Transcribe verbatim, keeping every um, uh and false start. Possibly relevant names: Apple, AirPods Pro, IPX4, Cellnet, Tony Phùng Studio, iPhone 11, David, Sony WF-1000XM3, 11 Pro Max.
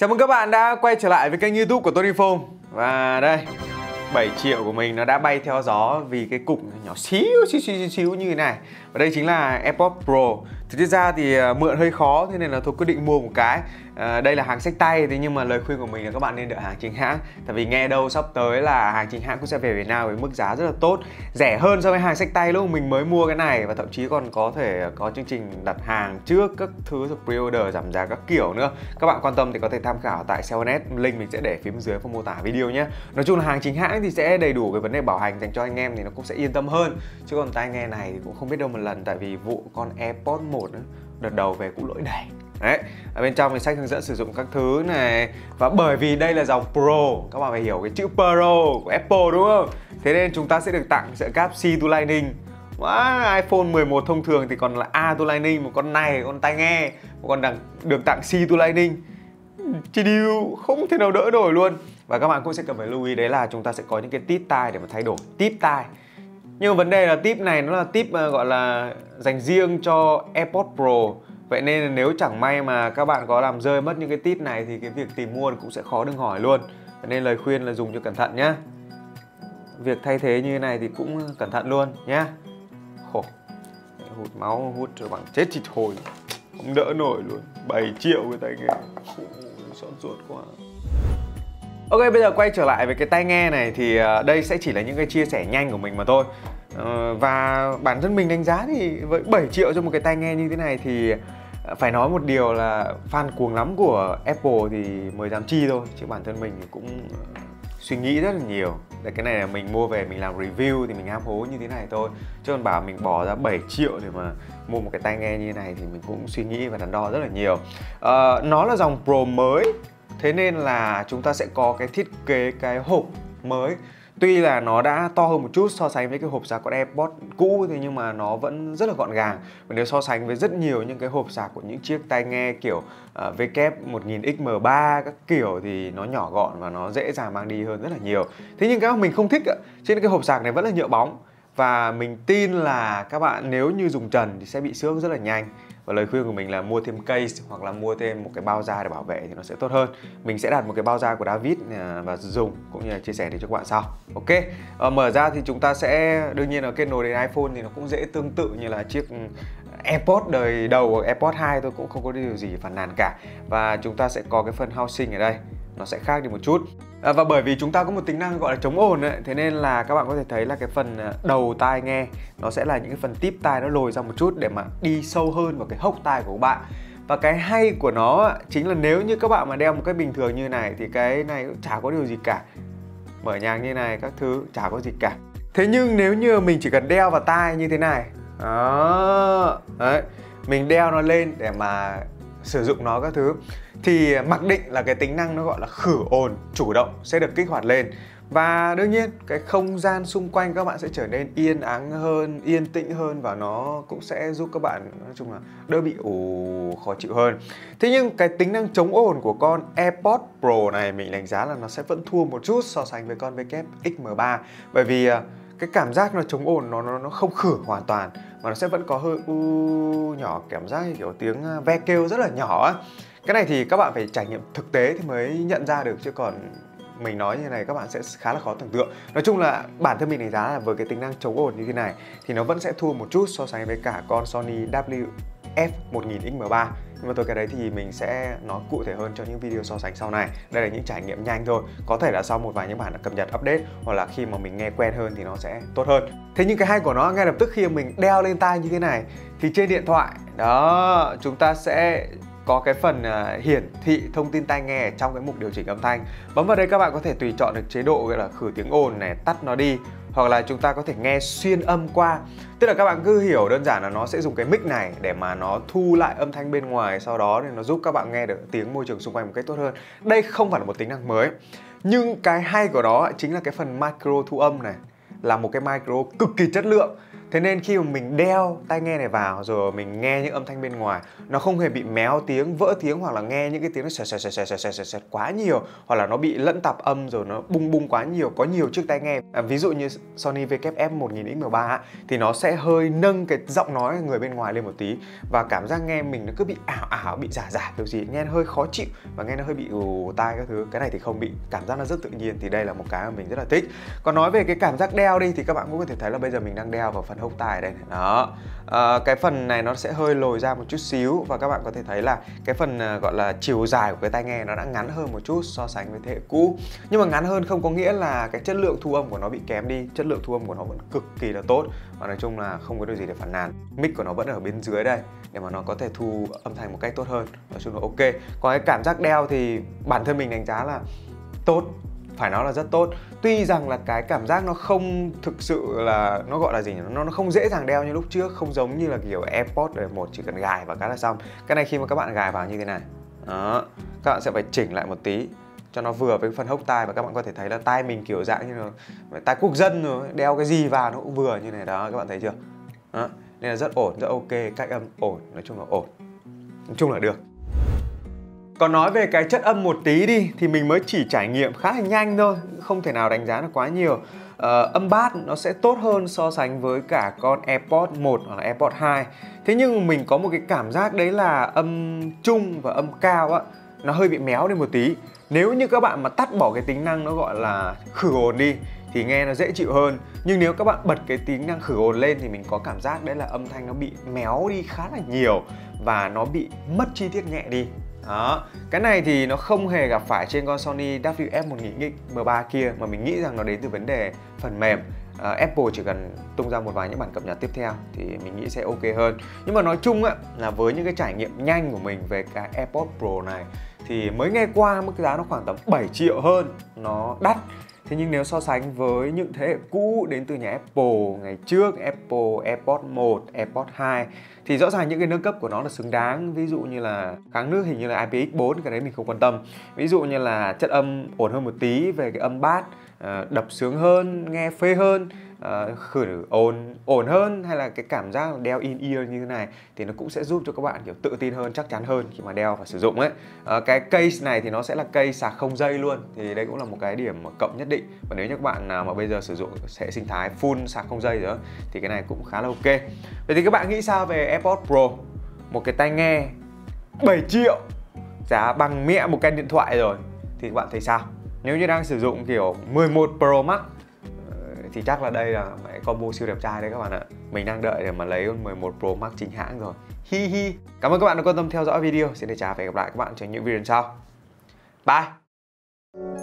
Chào mừng các bạn đã quay trở lại với kênh YouTube của Tony Phùng. Và đây, bảy triệu của mình nó đã bay theo gió vì cái cục nhỏ xíu xíu xíu xíu như thế này. Và đây chính là AirPods Pro. Thực ra thì mượn hơi khó, thế nên là tôi quyết định mua một cái. à, Đây là hàng xách tay, thế nhưng mà lời khuyên của mình là các bạn nên đợi hàng chính hãng. Tại vì nghe đâu sắp tới là hàng chính hãng cũng sẽ về Việt Nam với mức giá rất là tốt, rẻ hơn so với hàng xách tay lúc mình mới mua cái này. Và thậm chí còn có thể có chương trình đặt hàng trước các thứ, pre-order, giảm giá các kiểu nữa. Các bạn quan tâm thì có thể tham khảo tại Cellnet, link mình sẽ để phía dưới phần mô tả video nhé. Nói chung là hàng chính hãng thì sẽ đầy đủ cái vấn đề bảo hành dành cho anh em thì nó cũng sẽ yên tâm hơn. Chứ còn tai nghe này thì cũng không biết đâu một lần, tại vì vụ con AirPods một đợt đầu về cũng lỗi đầy. Đấy, ở bên trong thì sách hướng dẫn sử dụng các thứ này. Và bởi vì đây là dòng Pro, các bạn phải hiểu cái chữ Pro của Apple đúng không? Thế nên chúng ta sẽ được tặng sợi cáp C to Lightning. Wow, iPhone mười một thông thường thì còn là A to Lightning. Một con này, con tai nghe còn được tặng C to Lightning. Chi điêu, không thể nào đỡ nổi luôn. Và các bạn cũng sẽ cần phải lưu ý đấy là chúng ta sẽ có những cái tip tai để mà thay đổi tip tai. Nhưng vấn đề là tip này nó là tip gọi là dành riêng cho AirPods Pro. Vậy nên nếu chẳng may mà các bạn có làm rơi mất những cái tip này thì cái việc tìm mua cũng sẽ khó đừng hỏi luôn. Vậy nên lời khuyên là dùng cho cẩn thận nhá. Việc thay thế như thế này thì cũng cẩn thận luôn nhá. Khổ. Hút máu hút cho bằng chết thì thôi. Không đỡ nổi luôn. bảy triệu cái tai nghe. Xót ruột quá. Ok, bây giờ quay trở lại với cái tai nghe này thì đây sẽ chỉ là những cái chia sẻ nhanh của mình mà thôi. Và bản thân mình đánh giá thì với bảy triệu cho một cái tai nghe như thế này thì phải nói một điều là fan cuồng lắm của Apple thì mới dám chi thôi. Chứ bản thân mình thì cũng suy nghĩ rất là nhiều. Để cái này là mình mua về mình làm review thì mình ham hố như thế này thôi. Chứ còn bảo mình bỏ ra bảy triệu để mà mua một cái tai nghe như thế này thì mình cũng suy nghĩ và đắn đo rất là nhiều. à, Nó là dòng Pro mới, thế nên là chúng ta sẽ có cái thiết kế cái hộp mới. Tuy là nó đã to hơn một chút so sánh với cái hộp sạc của AirPods cũ, thế nhưng mà nó vẫn rất là gọn gàng. Và nếu so sánh với rất nhiều những cái hộp sạc của những chiếc tai nghe kiểu uh, W F một nghìn X M ba các kiểu thì nó nhỏ gọn và nó dễ dàng mang đi hơn rất là nhiều. Thế nhưng các mình không thích ạ, trên cái hộp sạc này vẫn là nhựa bóng. Và mình tin là các bạn nếu như dùng trần thì sẽ bị xước rất là nhanh. Và lời khuyên của mình là mua thêm case hoặc là mua thêm một cái bao da để bảo vệ thì nó sẽ tốt hơn. Mình sẽ đặt một cái bao da của David và dùng cũng như là chia sẻ để cho các bạn sau. Ok, à, mở ra thì chúng ta sẽ đương nhiên là kết nối đến iPhone thì nó cũng dễ tương tự như là chiếc AirPods đời đầu của AirPods hai thôi, cũng không có điều gì phản nàn cả. Và chúng ta sẽ có cái phần housing ở đây, nó sẽ khác đi một chút. à, Và bởi vì chúng ta có một tính năng gọi là chống ồn ấy, thế nên là các bạn có thể thấy là cái phần đầu tai nghe nó sẽ là những cái phần tip tai nó lồi ra một chút để mà đi sâu hơn vào cái hốc tai của các bạn. Và cái hay của nó chính là nếu như các bạn mà đeo một cái bình thường như này thì cái này cũng chả có điều gì cả. Mở nhạc như này các thứ chả có gì cả. Thế nhưng nếu như mình chỉ cần đeo vào tai như thế này đó, đấy, mình đeo nó lên để mà sử dụng nó các thứ thì mặc định là cái tính năng nó gọi là khử ồn chủ động sẽ được kích hoạt lên. Và đương nhiên cái không gian xung quanh các bạn sẽ trở nên yên ắng hơn, yên tĩnh hơn. Và nó cũng sẽ giúp các bạn nói chung là đỡ bị ủ khó chịu hơn. Thế nhưng cái tính năng chống ồn của con AirPods Pro này mình đánh giá là nó sẽ vẫn thua một chút so sánh với con W F X M ba. Bởi vì cái cảm giác nó chống ồn nó, nó, nó không khử hoàn toàn. Mà nó sẽ vẫn có hơi u nhỏ, cảm giác kiểu tiếng ve kêu rất là nhỏ á. Cái này thì các bạn phải trải nghiệm thực tế thì mới nhận ra được, chứ còn mình nói như này các bạn sẽ khá là khó tưởng tượng. Nói chung là bản thân mình đánh giá là với cái tính năng chống ồn như thế này thì nó vẫn sẽ thua một chút so sánh với cả con Sony W F một nghìn X M ba. Nhưng mà tôi cái đấy thì mình sẽ nói cụ thể hơn cho những video so sánh sau này. Đây là những trải nghiệm nhanh thôi. Có thể là sau một vài những bản cập nhật update hoặc là khi mà mình nghe quen hơn thì nó sẽ tốt hơn. Thế nhưng cái hay của nó ngay lập tức khi mình đeo lên tai như thế này thì trên điện thoại đó chúng ta sẽ có cái phần hiển thị thông tin tai nghe trong cái mục điều chỉnh âm thanh. Bấm vào đây các bạn có thể tùy chọn được chế độ gọi là khử tiếng ồn này, tắt nó đi. Hoặc là chúng ta có thể nghe xuyên âm qua. Tức là các bạn cứ hiểu đơn giản là nó sẽ dùng cái mic này để mà nó thu lại âm thanh bên ngoài. Sau đó thì nó giúp các bạn nghe được tiếng môi trường xung quanh một cách tốt hơn. Đây không phải là một tính năng mới. Nhưng cái hay của đó chính là cái phần micro thu âm này. là một cái micro cực kỳ chất lượng. Thế nên khi mà mình đeo tai nghe này vào rồi mình nghe những âm thanh bên ngoài, nó không hề bị méo tiếng, vỡ tiếng, hoặc là nghe những cái tiếng nó sẹt sẹt sẹt sẹt sẹt sẹt quá nhiều, hoặc là nó bị lẫn tạp âm rồi nó bung bung quá nhiều. Có nhiều chiếc tai nghe à, ví dụ như Sony W F một nghìn X mười ba thì nó sẽ hơi nâng cái giọng nói người bên ngoài lên một tí, và cảm giác nghe mình nó cứ bị ảo ảo, bị giả giả kiểu gì, nghe nó hơi khó chịu và nghe nó hơi bị ù tai các thứ. Cái này thì không bị, cảm giác nó rất tự nhiên, thì đây là một cái mà mình rất là thích. Còn nói về cái cảm giác đeo đi thì các bạn cũng có thể thấy là bây giờ mình đang đeo vào phần hốc tai đây này. Đó à, cái phần này nó sẽ hơi lồi ra một chút xíu, và các bạn có thể thấy là cái phần gọi là chiều dài của cái tai nghe nó đã ngắn hơn một chút so sánh với thế hệ cũ. Nhưng mà ngắn hơn không có nghĩa là cái chất lượng thu âm của nó bị kém đi, chất lượng thu âm của nó vẫn cực kỳ là tốt, và nói chung là không có điều gì để phàn nàn. Mic của nó vẫn ở bên dưới đây để mà nó có thể thu âm thanh một cách tốt hơn. Nói chung là ok. Còn cái cảm giác đeo thì bản thân mình đánh giá là tốt, phải nói là rất tốt. Tuy rằng là cái cảm giác nó không thực sự là, nó gọi là gì nhỉ, nó, nó không dễ dàng đeo như lúc trước, không giống như là kiểu AirPods một chỉ cần gài vào cái là xong. Cái này khi mà các bạn gài vào như thế này, đó, các bạn sẽ phải chỉnh lại một tí cho nó vừa với phần hốc tai, và các bạn có thể thấy là tai mình kiểu dạng như là tai quốc dân rồi, đeo cái gì vào nó cũng vừa như này đó, các bạn thấy chưa? Đó, nên là rất ổn, rất ok, cách âm ổn, nói chung là ổn, nói chung là được. Còn nói về cái chất âm một tí đi thì mình mới chỉ trải nghiệm khá là nhanh thôi, không thể nào đánh giá nó quá nhiều. Ờ, âm bass nó sẽ tốt hơn so sánh với cả con AirPods một hoặc là AirPods hai. Thế nhưng mình có một cái cảm giác đấy là âm trung và âm cao á, nó hơi bị méo đi một tí. Nếu như các bạn mà tắt bỏ cái tính năng nó gọi là khử ồn đi thì nghe nó dễ chịu hơn. Nhưng nếu các bạn bật cái tính năng khử ồn lên thì mình có cảm giác đấy là âm thanh nó bị méo đi khá là nhiều, và nó bị mất chi tiết nhẹ đi. Đó, cái này thì nó không hề gặp phải trên con Sony W F một nghìn X mười ba kia, mà mình nghĩ rằng nó đến từ vấn đề phần mềm. à, Apple chỉ cần tung ra một vài những bản cập nhật tiếp theo thì mình nghĩ sẽ ok hơn. Nhưng mà nói chung á, là với những cái trải nghiệm nhanh của mình về cái AirPods Pro này thì mới nghe qua mức giá nó khoảng tầm bảy triệu hơn, nó đắt. Thế nhưng nếu so sánh với những thế hệ cũ đến từ nhà Apple ngày trước, Apple AirPods một, AirPods hai thì rõ ràng những cái nâng cấp của nó là xứng đáng. Ví dụ như là kháng nước hình như là I P X bốn, cái đấy mình không quan tâm. Ví dụ như là chất âm ổn hơn một tí về cái âm bass, đập sướng hơn, nghe phê hơn, khử ồn ổn hơn, hay là cái cảm giác đeo in ear như thế này thì nó cũng sẽ giúp cho các bạn kiểu tự tin hơn, chắc chắn hơn khi mà đeo và sử dụng ấy. À, cái case này thì nó sẽ là case sạc không dây luôn, thì đây cũng là một cái điểm cộng nhất định. Và nếu như các bạn nào mà bây giờ sử dụng hệ sinh thái full sạc không dây rồi thì cái này cũng khá là ok. Vậy thì các bạn nghĩ sao về AirPods Pro, một cái tai nghe bảy triệu giá bằng mẹ một cái điện thoại rồi, thì các bạn thấy sao? Nếu như đang sử dụng kiểu mười một Pro Max thì chắc là đây là cái combo siêu đẹp trai đấy các bạn ạ. Mình đang đợi để mà lấy con mười một Pro Max chính hãng rồi. Hi hi. Cảm ơn các bạn đã quan tâm theo dõi video. Xin chào và hẹn gặp lại các bạn trong những video sau. Bye.